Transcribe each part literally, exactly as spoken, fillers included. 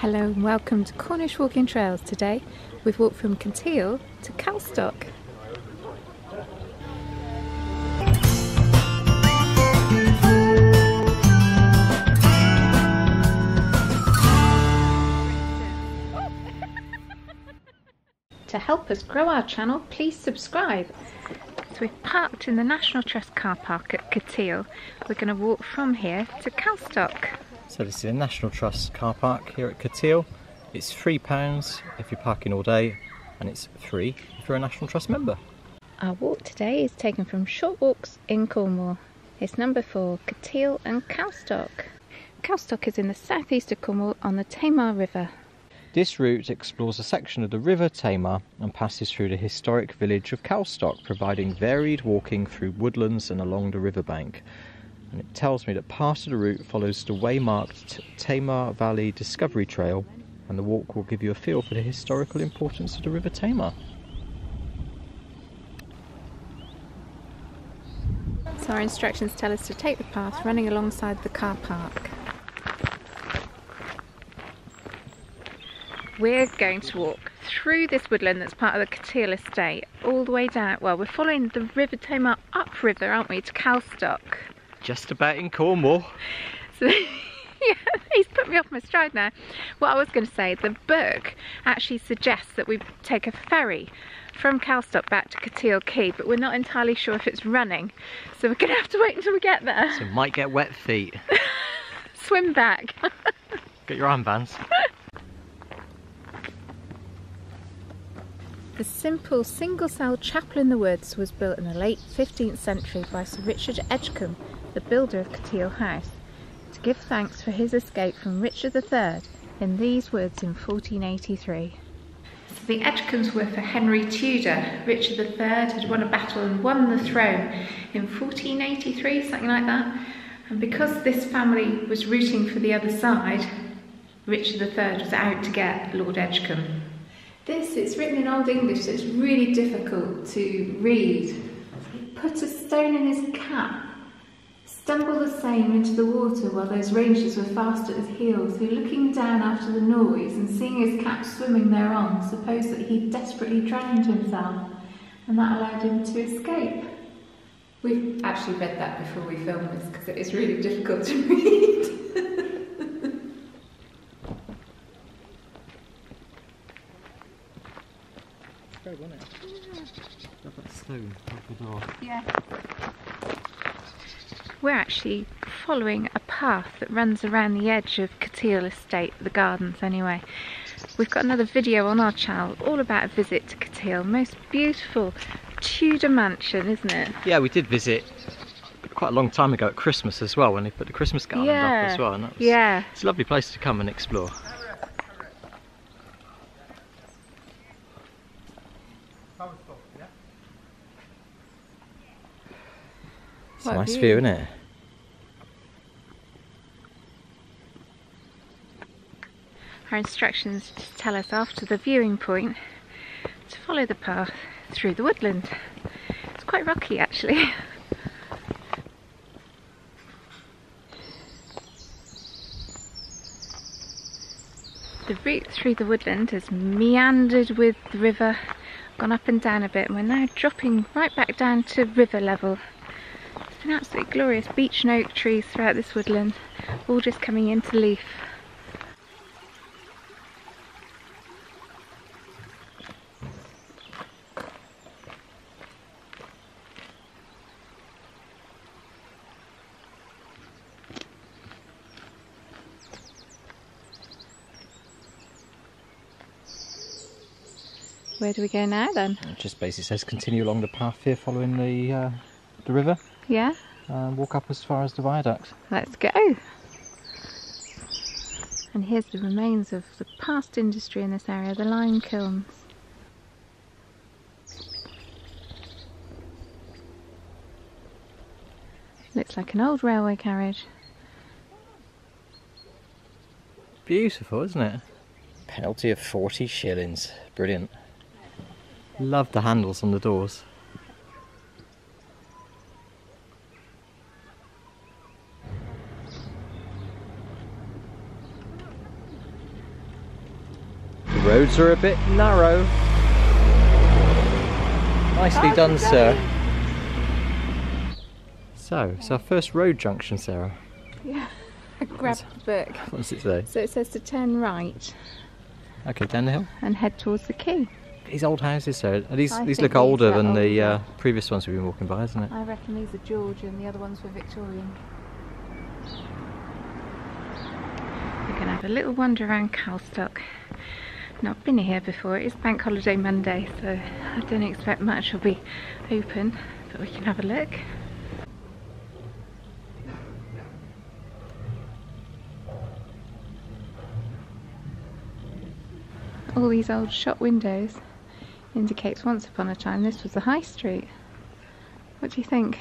Hello and welcome to Cornish Walking Trails. Today we've walked from Cotehele to Calstock. To help us grow our channel, please subscribe. So we've parked in the National Trust car park at Cotehele. We're going to walk from here to Calstock. So this is the National Trust car park here at Cotehele. It's three pounds if you're parking all day, and it's free if you're a National Trust member. Our walk today is taken from Short Walks in Cornwall. It's number four, Cotehele and Calstock. Calstock is in the southeast of Cornwall on the Tamar River. This route explores a section of the River Tamar and passes through the historic village of Calstock, providing varied walking through woodlands and along the riverbank. And it tells me that part of the route follows the waymarked Tamar Valley Discovery Trail, and the walk will give you a feel for the historical importance of the River Tamar. So our instructions tell us to take the path running alongside the car park. We're going to walk through this woodland that's part of the Cotehele estate all the way down. Well, we're following the River Tamar upriver, aren't we, to Calstock? Just about in Cornwall. So, yeah, he's put me off my stride now. What I was going to say, the book actually suggests that we take a ferry from Calstock back to Cotehele Quay, but we're not entirely sure if it's running, so we're going to have to wait until we get there. So might get wet feet. Swim back. Get your armbands. The simple single-cell chapel in the woods was built in the late fifteenth century by Sir Richard Edgecombe, the builder of Cotehele House, to give thanks for his escape from Richard the third in these woods in fourteen eighty-three. So the Edgecombes were for Henry Tudor. Richard the third had won a battle and won the throne in fourteen eighty-three, something like that. And because this family was rooting for the other side, Richard the third was out to get Lord Edgecombe. This, it's written in Old English, so it's really difficult to read. Put a stone in his cap, stumbled the same into the water while those rangers were fast at his heels, who, looking down after the noise and seeing his cap swimming thereon, supposed that he desperately drowned himself, and that allowed him to escape. We've actually read that before we filmed this, because it is really difficult to read. Wasn't it? Yeah. Got that stone off the door. Yeah. We're actually following a path that runs around the edge of Cotehele Estate, the gardens anyway. We've got another video on our channel all about a visit to Cotehele. Most beautiful Tudor mansion, isn't it? Yeah, we did visit quite a long time ago at Christmas as well, when they put the Christmas garden yeah. up as well. And that was, yeah. It's a lovely place to come and explore. It's a nice view, isn't it? Our instructions tell us after the viewing point to follow the path through the woodland. It's quite rocky actually. The route through the woodland has meandered with the river, gone up and down a bit, and we're now dropping right back down to river level. It's been absolutely glorious. Beech and oak trees throughout this woodland, all just coming into leaf. Where do we go now then? It just basically says continue along the path here following the, uh, the river. Yeah. And walk up as far as the viaduct. Let's go. And here's the remains of the past industry in this area, the lime kilns. Looks like an old railway carriage. Beautiful, isn't it? Penalty of forty shillings. Brilliant. Love the handles on the doors. roads are a bit narrow. Nicely done, sir. So, it's our first road junction, Sarah. Yeah, I grabbed the book. What does it say? So it says to turn right. Okay, down the hill. And head towards the quay. These old houses, Sarah, these, these look older than the uh, previous ones we've been walking by, isn't it? I reckon these are Georgian, the other ones were Victorian. We're going to have a little wander around Calstock. Not been here before. It is Bank Holiday Monday, so I don't expect much will be open, but we can have a look. All these old shop windows indicates once upon a time this was the high street. What do you think?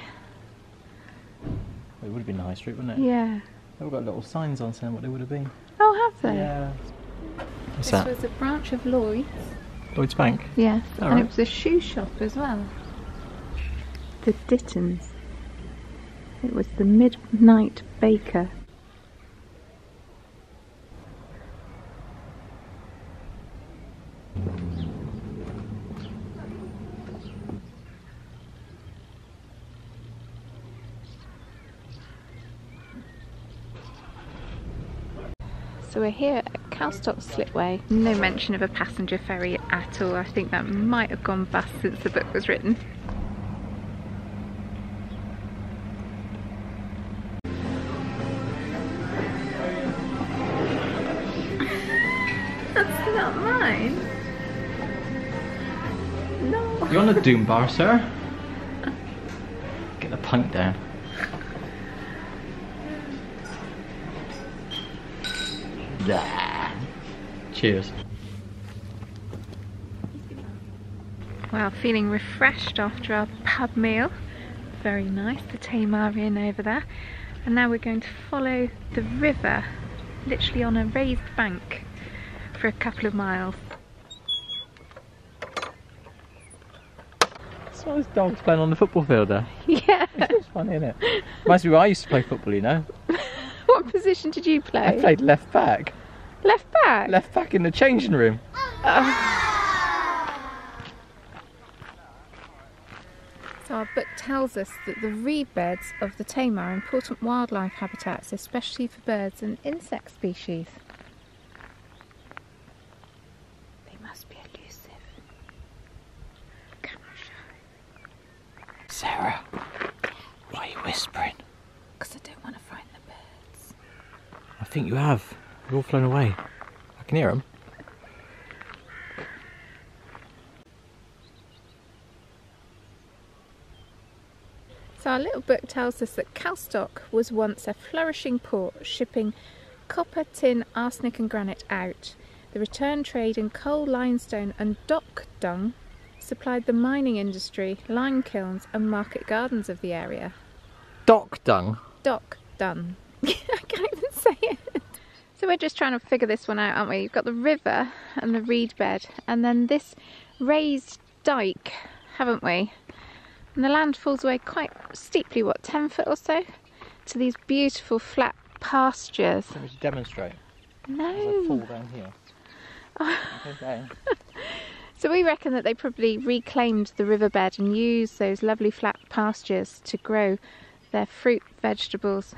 It would have been the high street, wouldn't it? Yeah. They've got little signs on saying what they would have been. Oh, have they? Yeah. What's this that? was a branch of Lloyd's. Lloyd's Bank? Yes, oh, and right. It was a shoe shop as well. The Dittons. It was the Midnight Baker. So we're here at Calstock Slipway. No mention of a passenger ferry at all. I think that might have gone bust since the book was written. That's not mine. No. You're on a doom bar, sir. Get the punk down. Cheers. Well, feeling refreshed after our pub meal. Very nice, the Tamar Inn over there. And now we're going to follow the river, literally on a raised bank, for a couple of miles. So those dogs playing on the football field there. Yeah. It's funny, isn't it? Reminds me where I used to play football, you know. What position did you play? I played left back. Left back? Left back in the changing room. Oh. So our book tells us that the reed beds of the Tamar are important wildlife habitats, especially for birds and insect species. They must be elusive. Come on, Sarah, why are you whispering? Because I don't want to frighten the birds. I think you have. They're all flown away. I can hear them. So our little book tells us that Calstock was once a flourishing port, shipping copper, tin, arsenic and granite out. The return trade in coal, limestone and dock dung supplied the mining industry, lime kilns and market gardens of the area. Dock dung? Dock dung. I can't even say it. So we're just trying to figure this one out, aren't we? You've got the river and the reed bed and then this raised dyke, haven't we? And the land falls away quite steeply, what, ten foot or so? To these beautiful flat pastures. Do you want me to demonstrate? No. As I fall down here. Oh. Okay. So we reckon that they probably reclaimed the riverbed and used those lovely flat pastures to grow their fruit, vegetables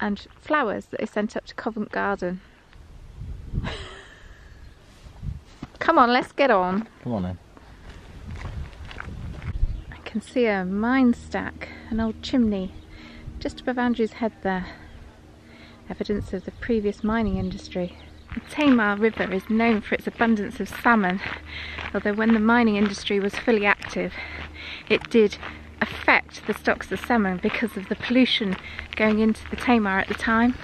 and flowers that they sent up to Covent Garden. Come on, let's get on. Come on then. I can see a mine stack, an old chimney, just above Andrew's head there. Evidence of the previous mining industry. The Tamar River is known for its abundance of salmon, although when the mining industry was fully active, it did affect the stocks of salmon because of the pollution going into the Tamar at the time.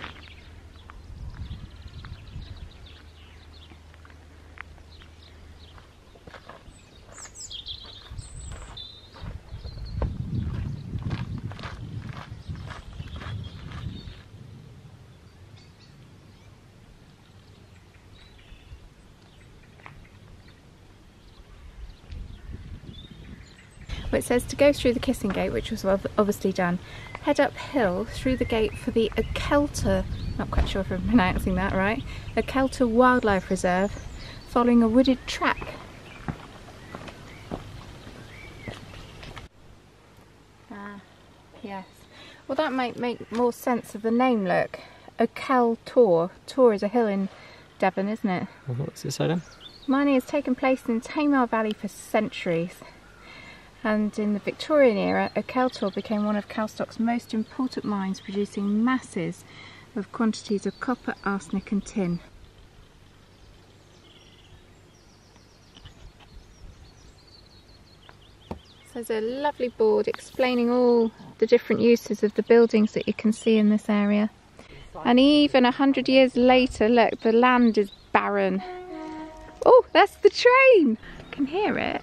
But it says to go through the Kissing Gate, which was obviously done, head uphill through the gate for the Okeltor, not quite sure if I'm pronouncing that right, Okeltor Wildlife Reserve, following a wooded track. Ah, yes. Well, that might make more sense of the name, look. Okeltor. Tor is a hill in Devon, isn't it? What's it say then? Mining has taken place in Tamar Valley for centuries, and in the Victorian era, Okeltor became one of Calstock's most important mines, producing masses of quantities of copper, arsenic and tin. So there's a lovely board explaining all the different uses of the buildings that you can see in this area. And even a hundred years later, look, the land is barren. Oh, that's the train! I can hear it.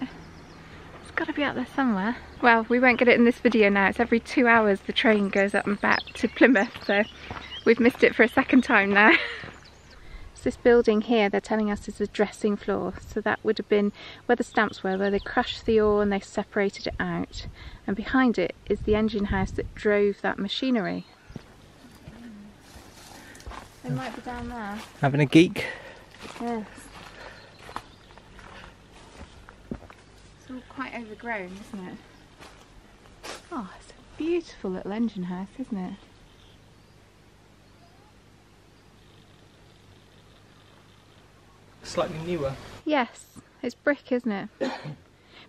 It's got to be up there somewhere. Well, we won't get it in this video now. It's every two hours the train goes up and back to Plymouth, so we've missed it for a second time now. It's this building here they're telling us is the dressing floor. So that would have been where the stamps were, where they crushed the ore and they separated it out. And behind it is the engine house that drove that machinery. They might be down there. Having a geek. Yes. It's all quite overgrown, isn't it? Oh, it's a beautiful little engine house, isn't it? Slightly newer. Yes, it's brick, isn't it?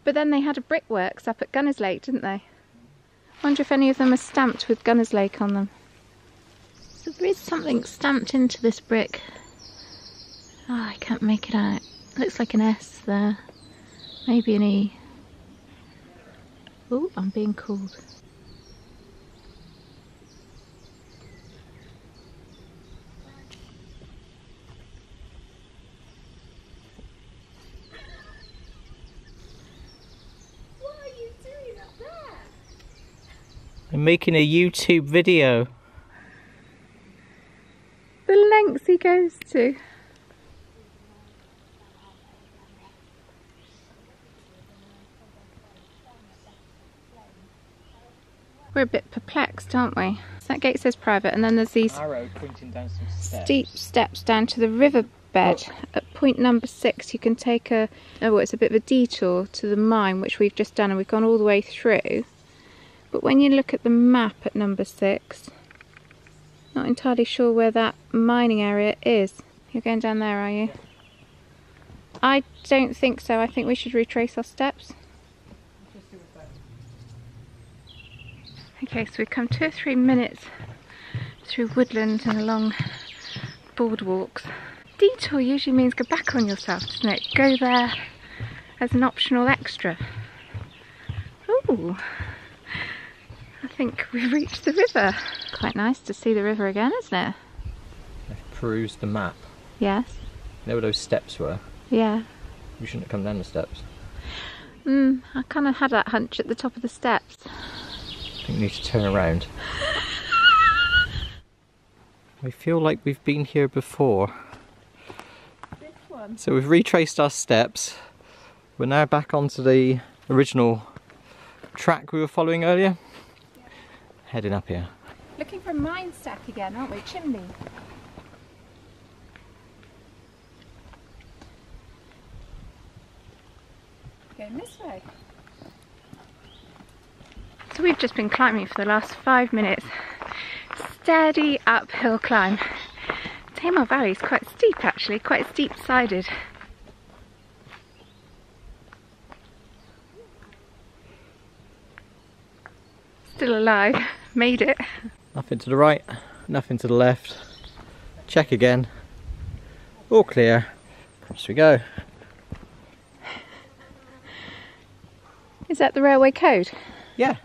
But then they had a brickworks up at Gunners Lake, didn't they? Wonder if any of them are stamped with Gunners Lake on them. So there is something stamped into this brick. Oh, I can't make it out. It looks like an S there. Maybe an E. Oh, I'm being called. What are you doing up there? I'm making a YouTube video. The lengths he goes to. We're a bit perplexed, aren't we? So that gate says private, and then there's these arrow pointing down some steps. Steep steps down to the riverbed. Look. At point number six, you can take a oh, it's a bit of a detour to the mine, which we've just done, and we've gone all the way through. But when you look at the map at number six, not entirely sure where that mining area is. You're going down there, are you? Yeah. I don't think so. I think we should retrace our steps. Okay, so we've come two or three minutes through woodland and along boardwalks. Detour usually means go back on yourself, doesn't it? Go there as an optional extra. Ooh, I think we've reached the river. Quite nice to see the river again, isn't it? I've perused the map. Yes. You know where those steps were? Yeah. We shouldn't have come down the steps. Mm, I kind of had that hunch at the top of the steps. We need to turn around. We feel like we've been here before. This one. So we've retraced our steps. We're now back onto the original track we were following earlier. Yeah. Heading up here. Looking for a mine stack again, aren't we? Chimney. Going this way. So we've just been climbing for the last five minutes. Steady uphill climb. Tamar Valley is quite steep actually, quite steep sided. Still alive, made it. Nothing to the right, nothing to the left. Check again. All clear. Across we go. Is that the railway code? Yeah.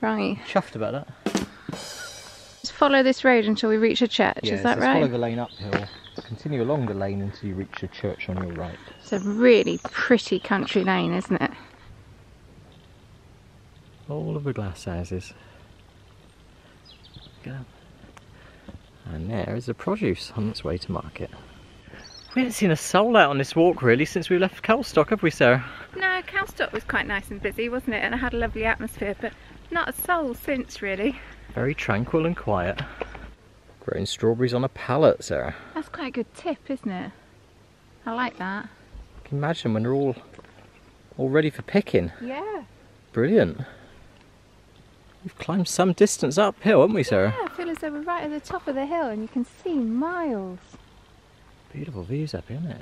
Right. Chuffed about that. Just follow this road until we reach a church, yeah, is that so right? Follow the lane uphill, continue along the lane until you reach a church on your right. It's a really pretty country lane, isn't it? All of the glass houses. Go. And there is the produce on its way to market. We haven't seen a soul out on this walk really since we left Calstock, have we, Sarah? No, Calstock was quite nice and busy, wasn't it? And it had a lovely atmosphere, but not a soul since really. Very tranquil and quiet. Growing strawberries on a pallet, Sarah. That's quite a good tip, isn't it? I like that. Can you imagine when they're all all ready for picking? Yeah. Brilliant. We've climbed some distance uphill, haven't we, Sarah? Yeah, I feel as though we're right at the top of the hill and you can see miles. Beautiful views up here, isn't it?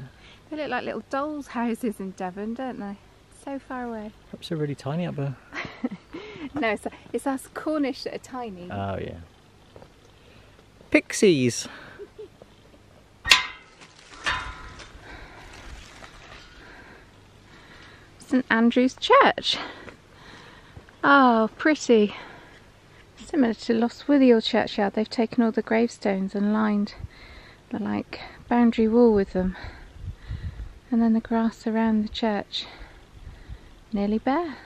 They look like little dolls' houses in Devon, don't they? So far away. Perhaps they're really tiny up there. No, it's, it's us Cornish that are tiny. Oh, yeah. Pixies! St Andrew's Church. Oh, pretty. Similar to Lostwithiel Churchyard, they've taken all the gravestones and lined the like boundary wall with them. And then the grass around the church, nearly bare.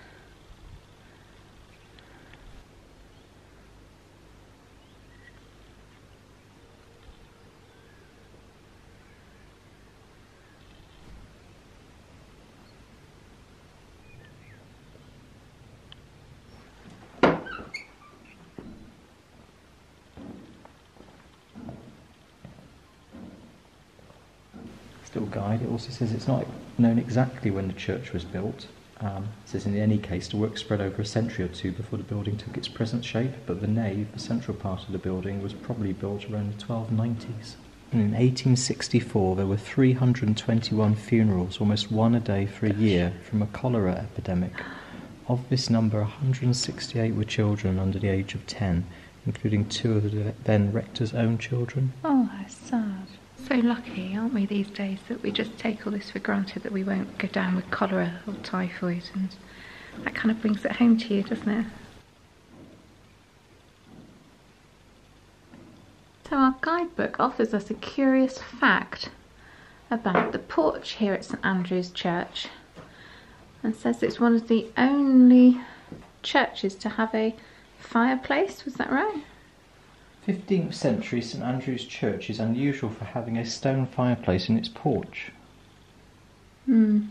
Still guide, it also says it's not known exactly when the church was built. Um, it says in any case the work spread over a century or two before the building took its present shape, but the nave, the central part of the building, was probably built around the twelve nineties. And in eighteen sixty-four there were three hundred twenty-one funerals, almost one a day for a year, from a cholera epidemic. Of this number, one hundred sixty-eight were children under the age of ten, including two of the then rector's own children. Oh, that's sad. So lucky, aren't we, these days, that we just take all this for granted, that we won't go down with cholera or typhoid, and that kind of brings it home to you, doesn't it? So our guidebook offers us a curious fact about the porch here at St Andrew's Church, and says it's one of the only churches to have a fireplace, was that right? fifteenth century St Andrew's Church is unusual for having a stone fireplace in its porch. Hmm.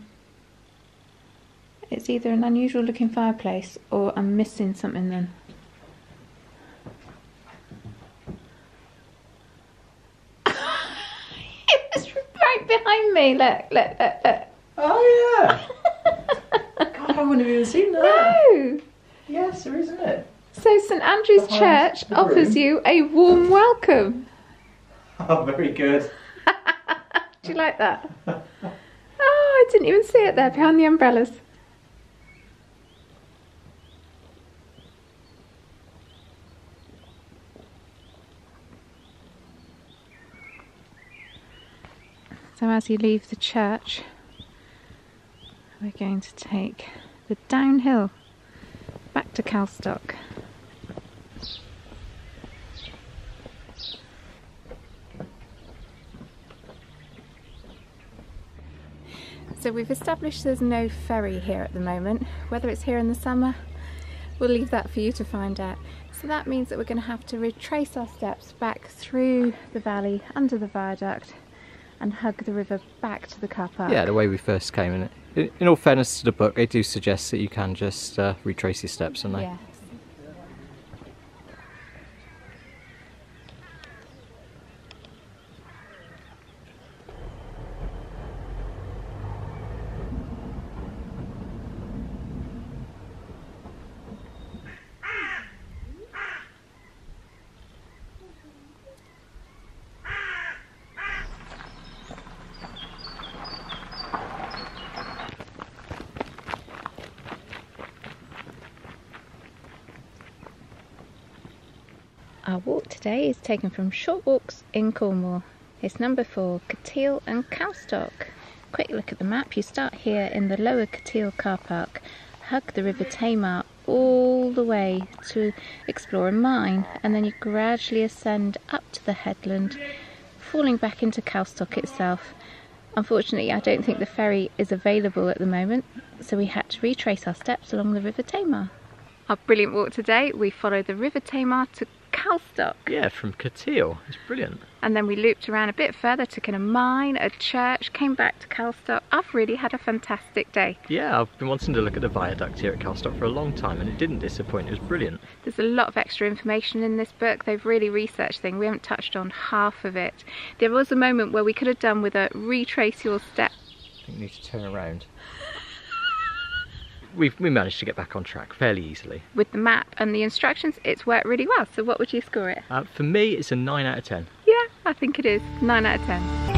It's either an unusual looking fireplace or I'm missing something then. It was right behind me, look, look, look, look. Oh yeah! God, I wouldn't have even seen that. No! Yes, there isn't it? So St Andrew's Church offers you a warm welcome. Oh, very good. Do you like that? Oh, I didn't even see it there behind the umbrellas. So as you leave the church, we're going to take the downhill back to Calstock. So we've established there's no ferry here at the moment. Whether it's here in the summer, we'll leave that for you to find out. So that means that we're going to have to retrace our steps back through the valley, under the viaduct, and hug the river back to the car park. Yeah, the way we first came in it. In all fairness to the book, they do suggest that you can just uh, retrace your steps, don't they? Yeah. Our walk today is taken from Short Walks in Cornwall. It's number four, Cotehele and Calstock. Quick look at the map, you start here in the lower Cotehele car park, hug the River Tamar all the way to explore a mine, and then you gradually ascend up to the headland, falling back into Calstock itself. Unfortunately, I don't think the ferry is available at the moment, so we had to retrace our steps along the River Tamar. Our brilliant walk today, we followed the River Tamar to Calstock. Yeah, from Cotehele. It's brilliant. And then we looped around a bit further, took in a mine, a church, came back to Calstock. I've really had a fantastic day. Yeah, I've been wanting to look at the viaduct here at Calstock for a long time and it didn't disappoint. It was brilliant. There's a lot of extra information in this book. They've really researched things. We haven't touched on half of it. There was a moment where we could have done with a retrace your steps. think we need to turn around. We've, we managed to get back on track fairly easily. With the map and the instructions, it's worked really well. So what would you score it? Uh, for me, it's a nine out of ten. Yeah, I think it is. nine out of ten.